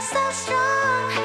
so strong.